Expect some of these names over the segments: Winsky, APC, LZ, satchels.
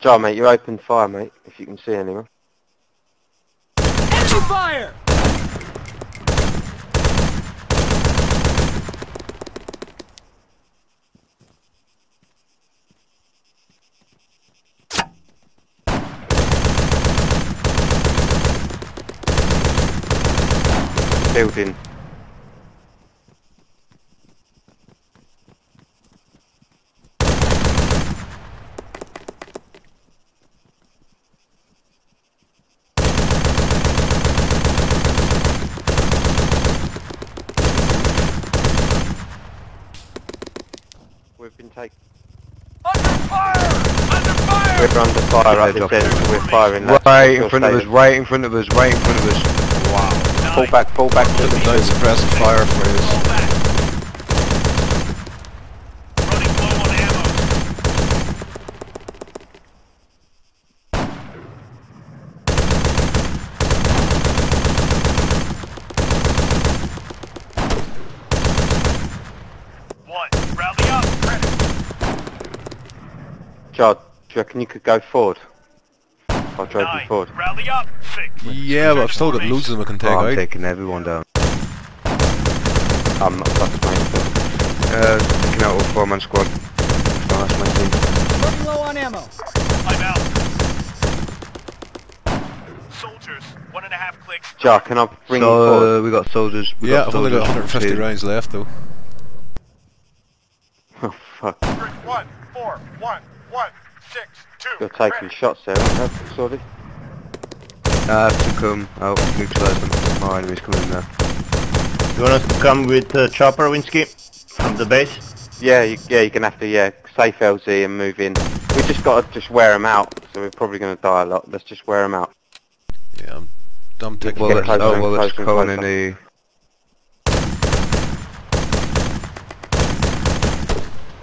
Joe, mate, you're open fire, mate, if you can see anyone. Open fire! Building. We've been taken. Under fire! Under fire! We're under fire, I said. We're firing. Right in front of us, right in front of us, right in front of us. Wow. Pull back to the side, suppress and fire for us. Running low on ammo. One, rally up, ready. Chad, do you reckon you could go forward? I'll drive you forward. Rally up. Six. Yeah, but I've still got loads of them I can take out. I'm taking everyone down. I'm not fast, mate. Taking out all 4-man squad. Oh, that's my team. Running low on ammo. I'm out. Soldiers, 1.5 clicks. Jar, can I bring you forward? We got soldiers. Yeah, I've only got 150 rounds left though. Oh fuck. 1, 4, 1, 1, 6, 2. You're taking shots there, aren't you, sorry? I have to come. I'll neutralize them. My enemy's coming in there. You want us to come with chopper, Winsky? From the base? Yeah, you're gonna have to, safe LZ and move in. We just gotta wear them out, so we're probably gonna die a lot. Let's just wear them out. Yeah, I'm taking it. Oh, well, it's coming in the...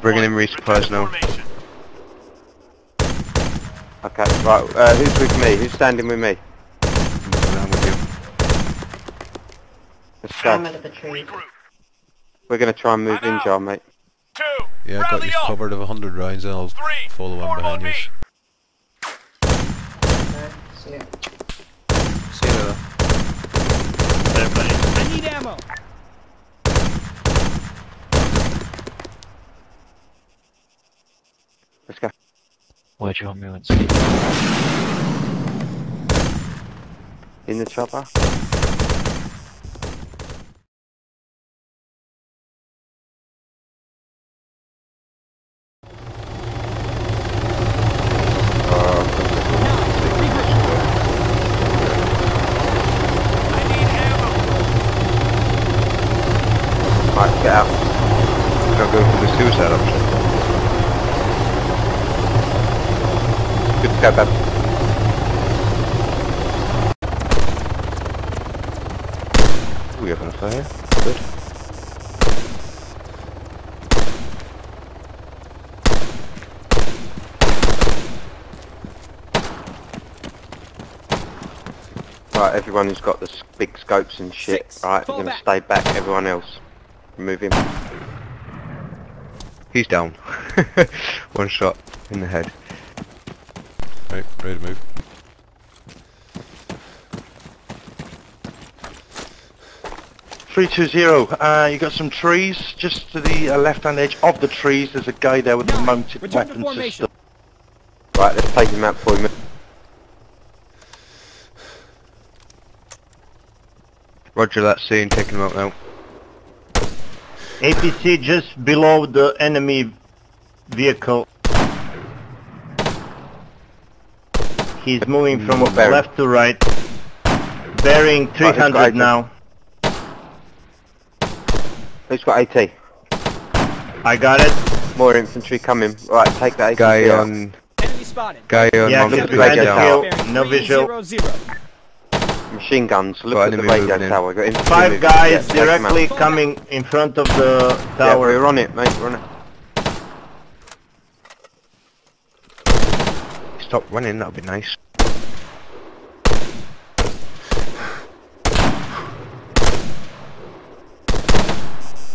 Bringing in resupplies now. Okay, right, who's with me? Who's standing with me? I'm with you. Let's go. We're gonna try and move in, John, mate. Yeah, I got you covered of 100 rounds and I'll follow on behind you. See ya. See ya there. Everybody. I need ammo! Let's go. Where'd you want me to see? In the chopper. Got that. We have a fire. Good. Right, everyone who's got the big scopes and shit, right, we're gonna stay back, everyone else. Remove him. He's down. 1 shot in the head. Right, ready to move. Three 2-0. You got some trees just to the left-hand edge of the trees. There's a guy there with a mounted weapon system. Right, let's take him out for him. Roger that, scene. Taking him out now. APC just below the enemy vehicle. He's moving from left to right, bearing 300 now. Who's got AT? I got it. More infantry coming. Right, take that AT. Guy on... Enemy spotted. Guy on... Yeah, look at the radio tower. No visual. Machine guns, look at the radio tower. Got 5 guys directly coming in front of the tower. Yeah, we're on it, mate, we're on it. Stop running, that'll be nice.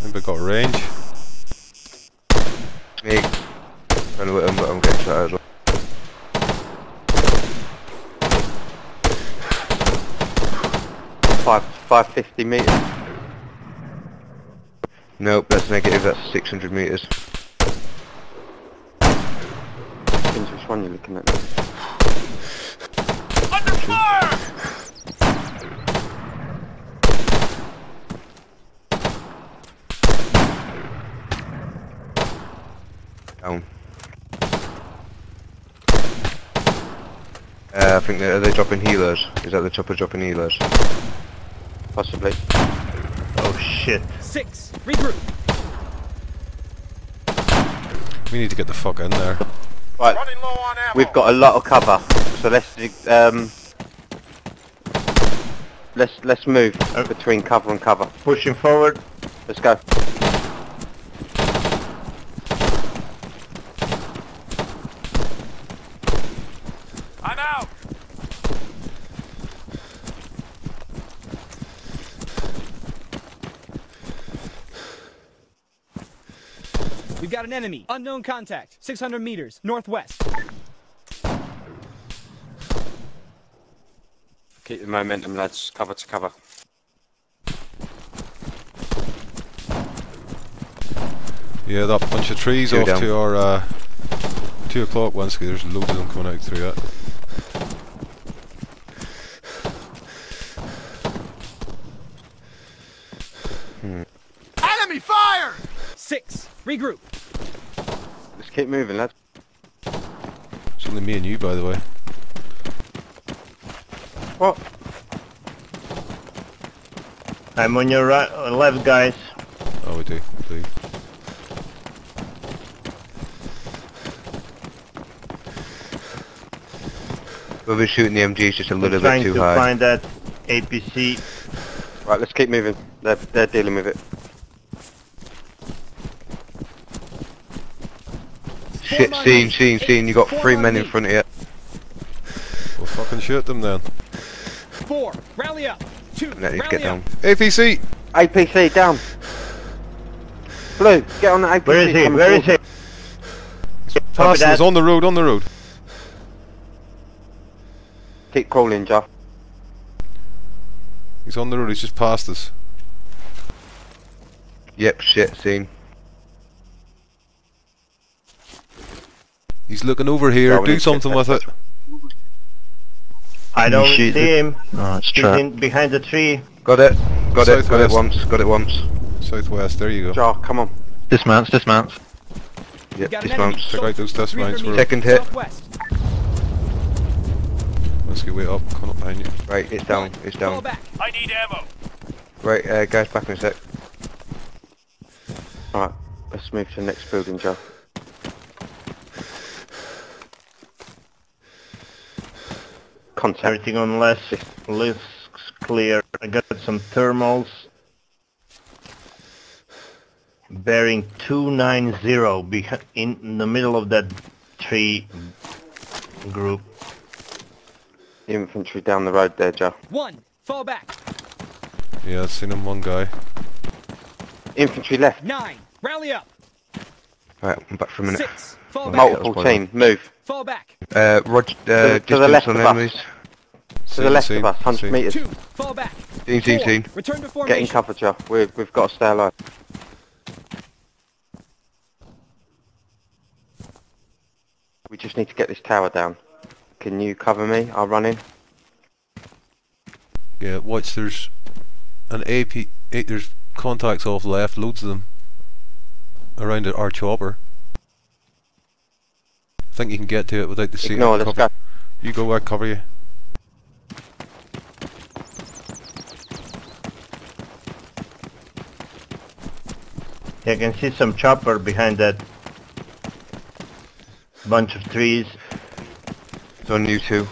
Think we've got range. Snake. And I'm getting shot as well. 550 meters. Nope, that's negative, that's 600 meters. Depends which one you're looking at. Under fire! Down. I think they're dropping healers. Is that the chopper dropping healers? Possibly. Oh shit. Six! Regroup! We need to get the fuck in there. Right. We've got a lot of cover, so let's move between cover and cover. Pushing forward. Let's go. I'm out. We've got an enemy. Unknown contact. 600 meters northwest. Keep the momentum, lads. Cover to cover. Yeah, that bunch of trees Two off down. To our 2 o'clock ones. There's loads of them coming out through it. Enemy fire! Six. Regroup. Let's keep moving, lads. It's only me and you, by the way. What? I'm on your right, left, guys. Oh, we do. Please. We'll be shooting the MGs just a little bit too high. Trying to find that APC. Right, let's keep moving. They're dealing with it. Shit, scene, you got 3 men in front of you. We'll fucking shoot them then. 4, rally up. 2, rally up. Get down. APC! APC, down. Blue, get on the APC. Where is he? Where is he? He's on the road, on the road. Keep crawling, Jeff. He's on the road, he's just past us. Yep, shit, scene. He's looking over here, do something with it. I don't see him. Oh, it's trapped. Behind the tree. Got it once. Southwest, there you go. Jar, come on. Dismounts. Yep, dismounts. Check out those dismounts. Second hit. Let's get way up, come up behind you. Right, it's down. I need ammo. Right, guys, back in a sec. Alright, let's move to the next building, Jar. Contact. Everything on less clear. I got some thermals. Bearing 290 in the middle of that tree group. Infantry down the road there, Joe. One, fall back. Yeah, I've seen him, one guy. Infantry left. 9, rally up. Right, I'm back for a minute. 6, fall back. Multiple team, move. Fall back. Roger, to the left of us. To the left of us, 100 meters. 2, fall back. Team. Return to formation. Get in cover, Joe. We've got to stay alive. We just need to get this tower down. Can you cover me? I'll run in. Yeah, watch. There's an AP. There's contacts off left. Loads of them around our chopper. I think you can get to it without the seat. No, let's go. You go, I cover you. Yeah, I can see some chopper behind that bunch of trees. It's on you two.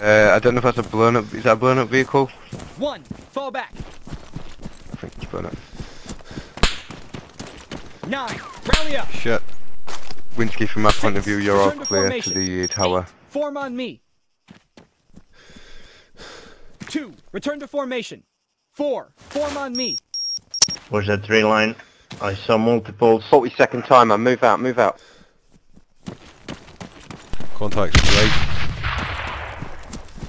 I don't know if that's a blown up. Is that a blown up vehicle? 1, fall back. I think it's blown up. 9, rally up. Shit. Winsky, from my point of view, you're all clear to the tower. 8, form on me. 2, return to formation. 4, form on me. Where's that tree line? I saw multiple. 40-second timer. Move out. Contacts right.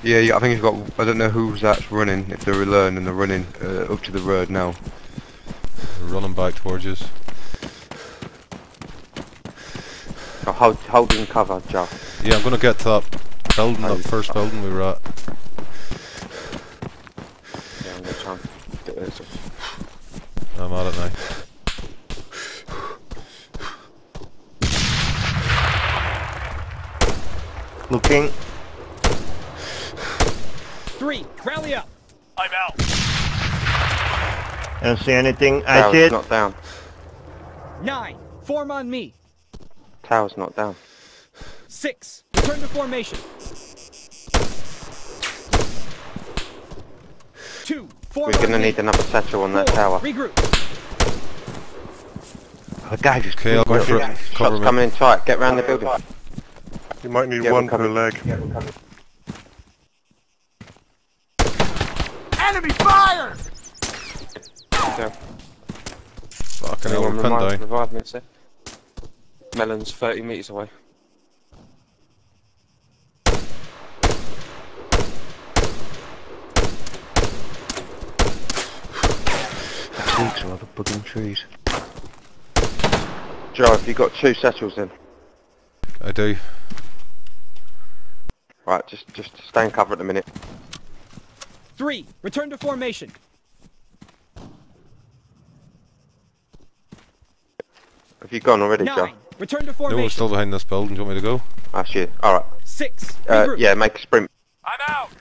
Yeah, I think he's got. I don't know who's that's running. If they're alone and they're running up to the road now. They're running back towards us. Now holding cover, Jack. Yeah, I'm gonna get to that building, that first building we were at. Yeah, I'm gonna try and get this. I'm at it now. Looking. Three, rally up. I'm out. I don't see anything. I did. Tower's not down. 9, form on me. Tower's not down. 6, return to formation. 2, form. We're gonna need another satchel on that tower. Regroup. The guy just killed. Shots coming in tight. Get round the building. You might need one per leg. Yeah, enemy fire! Yeah. Fucking hell, we're pinned down. Melon's 30 metres away. These are other bugging trees. Joe, have you got 2 satchels in? I do. Right, just stay in cover at the minute. 3, return to formation. Have you gone already, John? 9, return to formation. No, we're still behind this building. Do you want me to go? Ah, shit. All right. 6. Yeah, make a sprint. I'm out.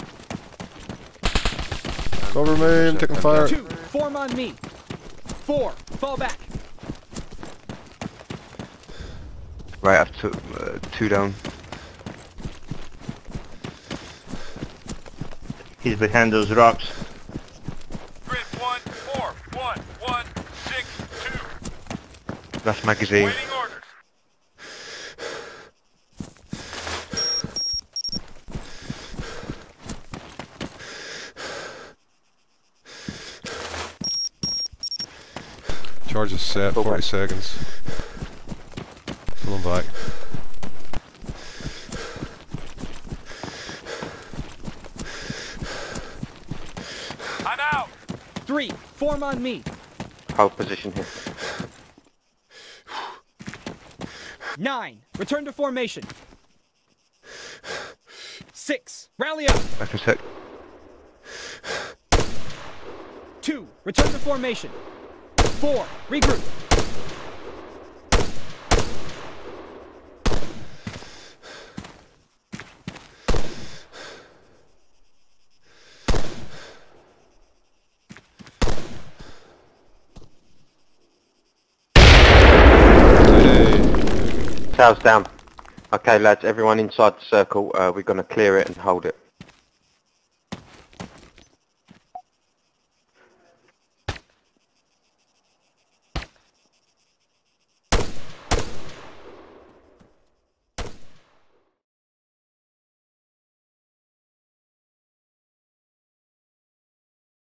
Cover me. I'm taking fire. 2, form on me. 4, fall back. Right, I've took 2 down. He's behind those rocks. Grid 1, 4, 1, 1, 6, 2. That's magazine. Waiting orders. Charge is set, 40 seconds. Pull him back. I'm out! 3, form on me. Hold position here. 9, return to formation. 6, rally up. Back a sec. 2, return to formation. 4, regroup. Tower's down. Okay lads, everyone inside the circle, we're going to clear it and hold it.